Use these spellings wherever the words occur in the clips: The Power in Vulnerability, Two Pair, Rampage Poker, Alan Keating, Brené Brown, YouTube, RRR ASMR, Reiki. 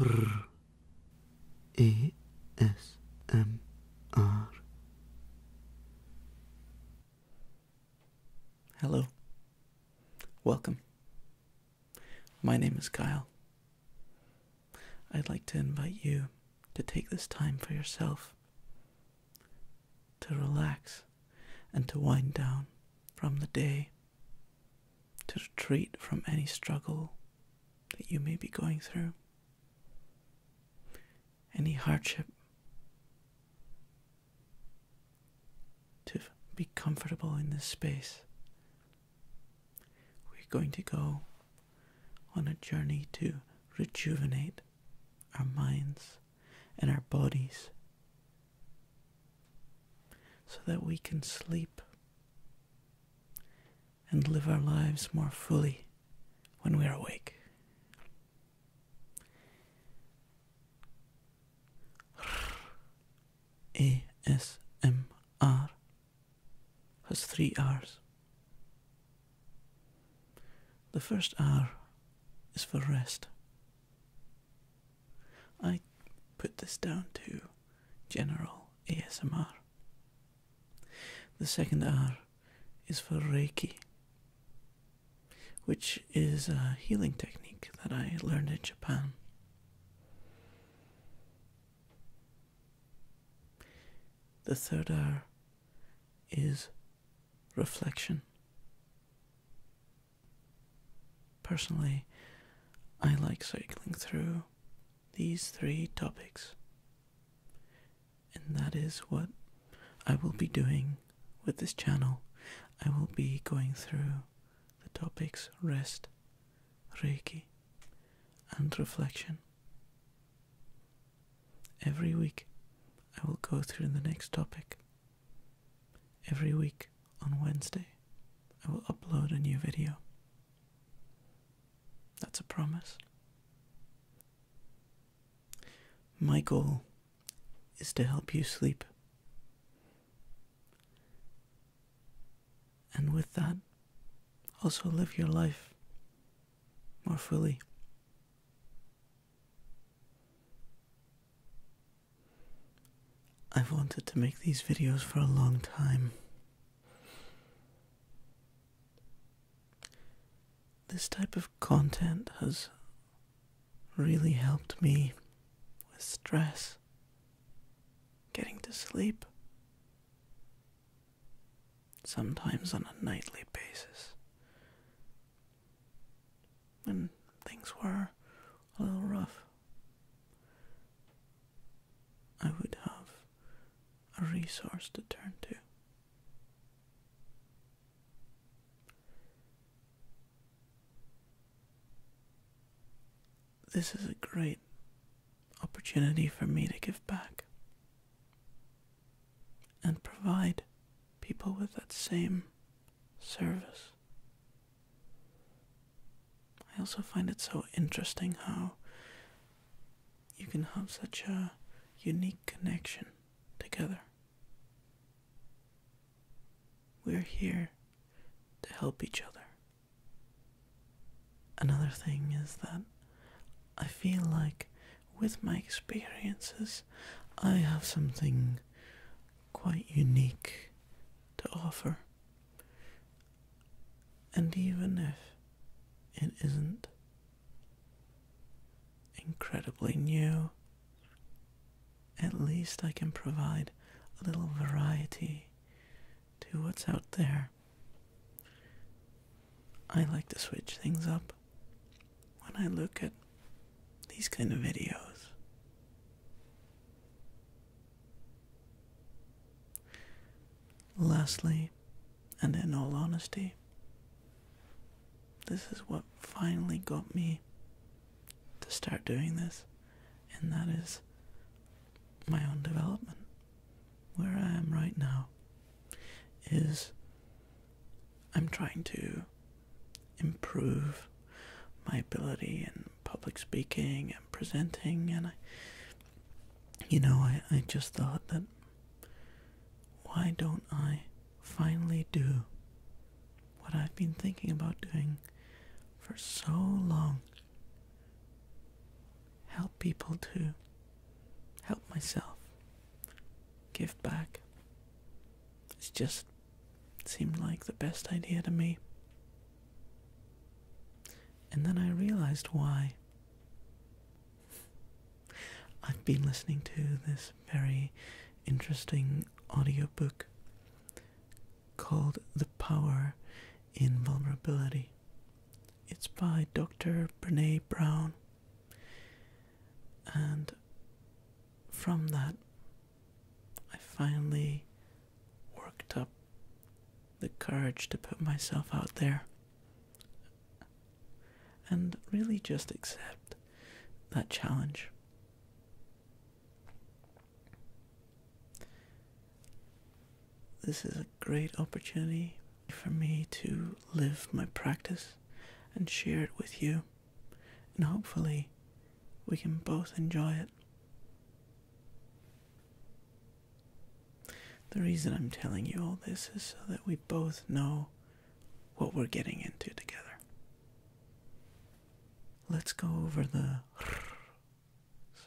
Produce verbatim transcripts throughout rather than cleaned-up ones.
R R R A S M R. Hello. Welcome. My name is Kyle. I'd like to invite you to take this time for yourself, to relax and to wind down from the day, to retreat from any struggle that you may be going through, any hardship, to be comfortable in this space. We're going to go on a journey to rejuvenate our minds and our bodies so that we can sleep and live our lives more fully when we are awake. A S M R has three R's. The first R is for rest. I put this down to general A S M R. The second R is for Reiki, which is a healing technique that I learned in Japan. The third R is reflection. Personally, I like cycling through these three topics, and that is what I will be doing with this channel. I will be going through the topics rest, Reiki, and reflection. Every week I will go through the next topic. Every week on Wednesday I will upload a new video. That's a promise. My goal is to help you sleep. And with that, also live your life more fully. I've wanted to make these videos for a long time. This type of content has really helped me with stress, getting to sleep, sometimes on a nightly basis, when things were a little rough. I would have a resource to turn to. This is a great opportunity for me to give back and provide people with that same service. I also find it so interesting how you can have such a unique connection together. We're here to help each other. Another thing is that I feel like with my experiences, I have something quite unique to offer, and even if it isn't incredibly new, at least I can provide a little variety to what's out there. I like to switch things up when I look at these kind of videos. Lastly, and in all honesty, this is what finally got me to start doing this, and that is my own development. Where I am right now is I'm trying to improve my ability in public speaking and presenting, and I, you know, I, I just thought that, why don't I finally do what I've been thinking about doing for so long? Help people to help myself, give back. It just seemed like the best idea to me. And then I realized why. I've been listening to this very interesting audiobook called The Power in Vulnerability. It's by Doctor Brené Brown. And from that, I finally worked up the courage to put myself out there and really just accept that challenge. This is a great opportunity for me to live my practice and share it with you, and hopefully we can both enjoy it. The reason I'm telling you all this is so that we both know what we're getting into together. Let's go over the R R Rs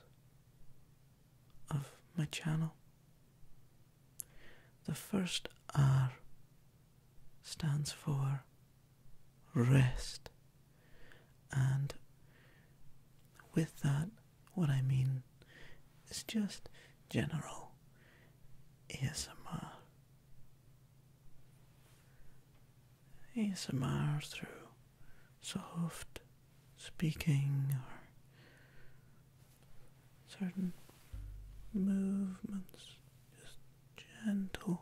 of my channel. The first R stands for rest, and with that, what I mean is just general A S M R. A S M R through soft speaking or certain movements, just gentle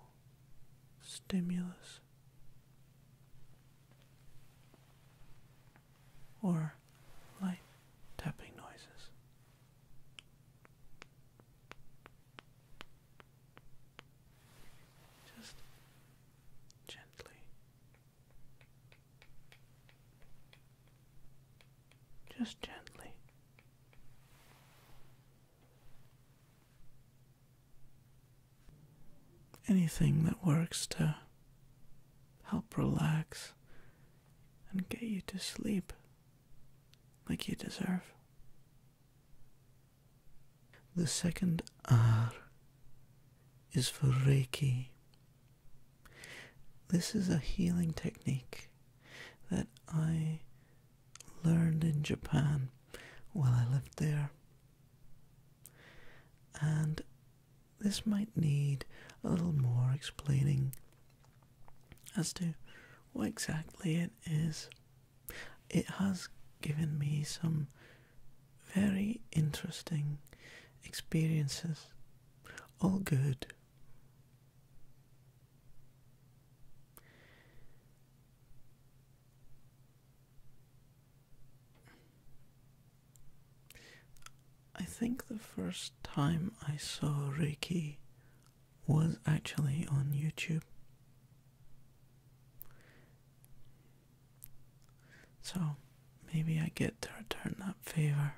stimulus, or light tapping noises. Just gently. Just gently. Anything that works to help relax and get you to sleep like you deserve. The second R is for Reiki. This is a healing technique that I learned in Japan while I lived there. And this might need a little more explaining as to what exactly it is. It has given me some very interesting experiences, all good. I think the first time I saw Reiki was actually on YouTube. So maybe I get to return that favor.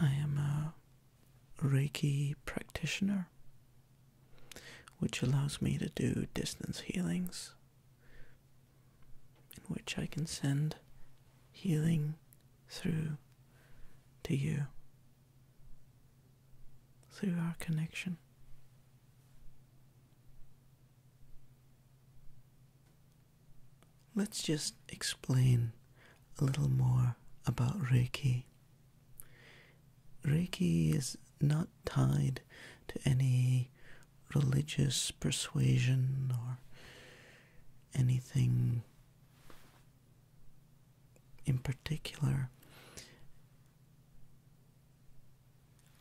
I am a Reiki practitioner, which allows me to do distance healings, in which I can send healing through to you, through our connection. Let's just explain a little more about Reiki. Reiki is not tied to any religious persuasion or anything in particular.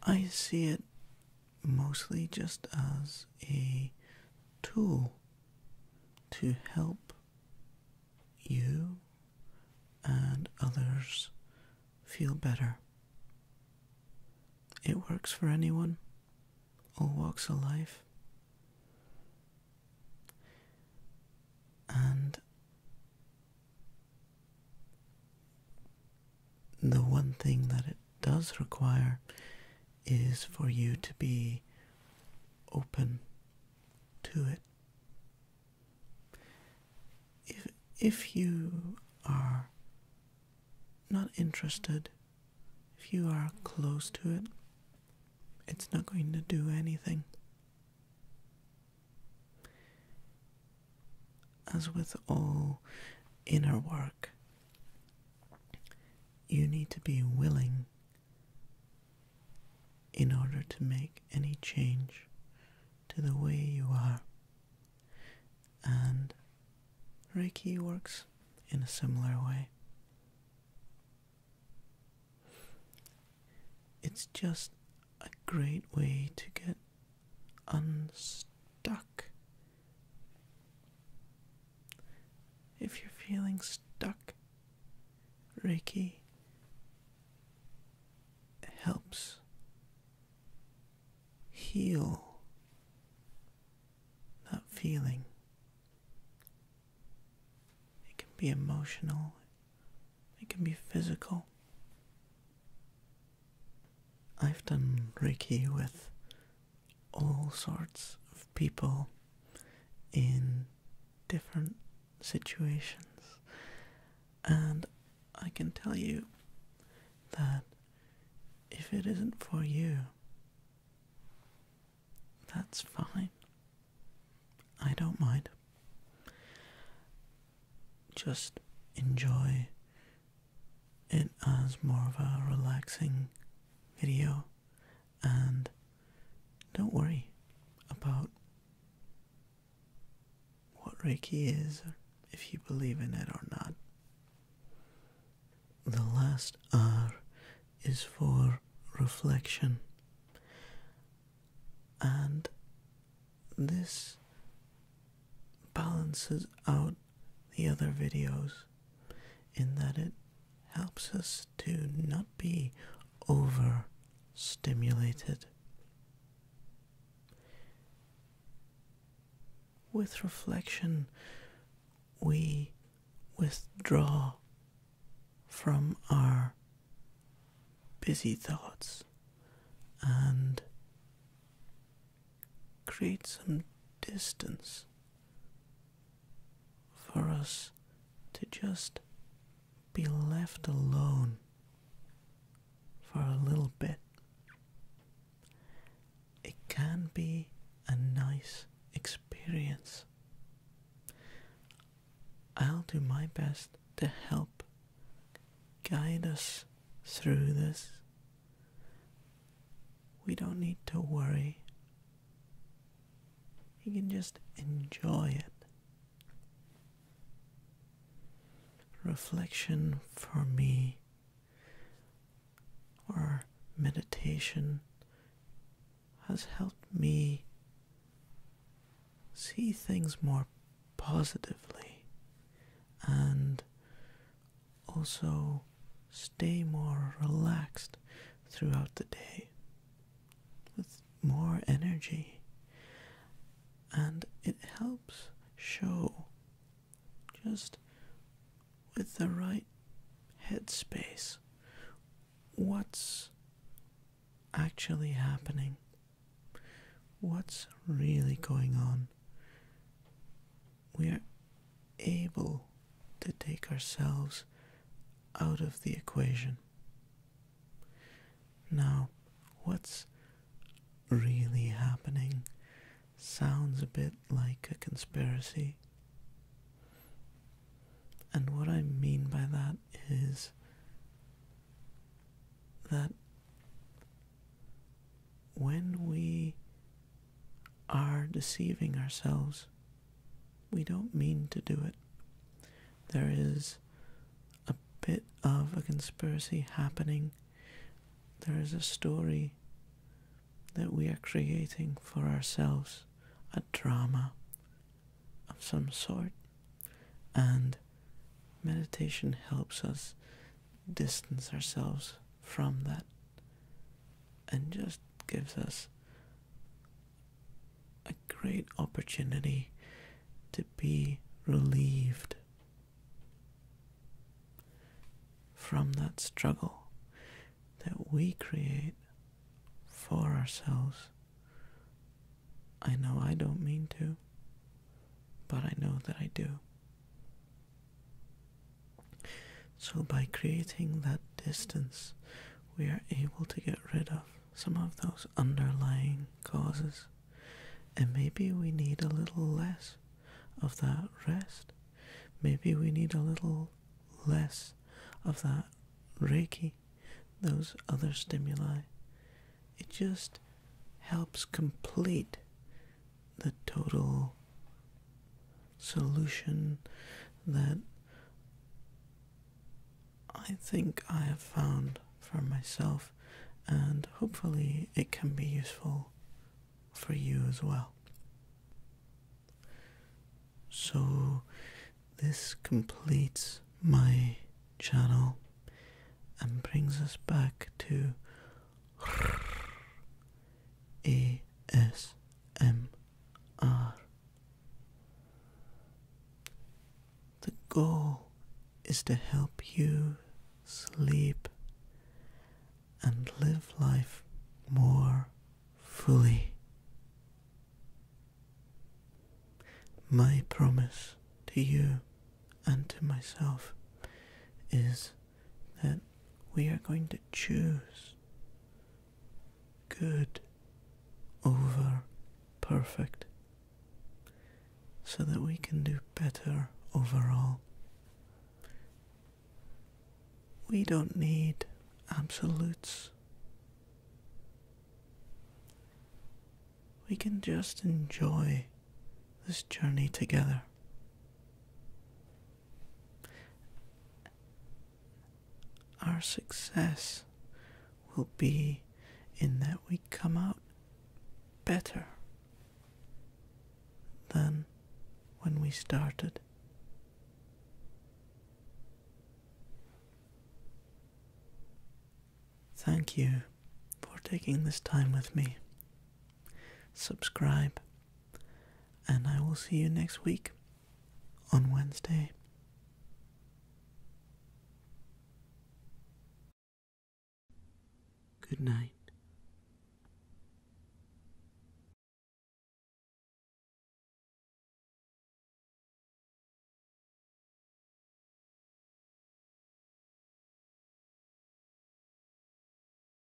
I see it mostly just as a tool to help you and others feel better. It works for anyone, all walks of life. And the one thing that it does require is for you to be open to it if you are not interested, if you are close to it, it's not going to do anything. As with all inner work, you need to be willing in order to make any change to the way you are. And Reiki works in a similar way. It's just a great way to get unstuck. If you're feeling stuck, Reiki helps heal that feeling. It can be emotional, it can be physical. I've done Reiki with all sorts of people in different situations, and I can tell you that if it isn't for you, that's fine. I don't mind. Just enjoy it as more of a relaxing video, and don't worry about what Reiki is, or if you believe in it or not. The last R is for reflection, and this balances out the other videos in that it helps us to not be overstimulated. With reflection, we withdraw from our busy thoughts and create some distance for us to just be left alone for a little bit. It can be a nice experience. I'll do my best to help guide us through this. We don't need to worry. You can just enjoy it. Reflection for me, or meditation, has helped me see things more positively and also stay more relaxed throughout the day with more energy, and it helps show just with the right headspace what's actually happening, what's really going on. We're able to take ourselves out of the equation. Now, what's really happening sounds a bit like a conspiracy. And what I mean by that is that when we are deceiving ourselves, we don't mean to do it. There is a bit of a conspiracy happening. There is a story that we are creating for ourselves, a drama of some sort, and meditation helps us distance ourselves from that and just gives us a great opportunity to be relieved from that struggle that we create for ourselves. I know I don't mean to, but I know that I do. So by creating that distance, we are able to get rid of some of those underlying causes. And maybe we need a little less of that rest. Maybe we need a little less of that Reiki, those other stimuli. It just helps complete the total solution that I think I have found for myself, and hopefully it can be useful for you as well. So this completes my channel and brings us back to A S M R. The goal is to help you sleep and live life more fully. My promise to you and to myself is that we are going to choose good over perfect, so that we can do better overall. We don't need absolutes. We can just enjoy this journey together. Our success will be in that we come out better than when we started. Thank you for taking this time with me. Subscribe, and I will see you next week on Wednesday. Good night.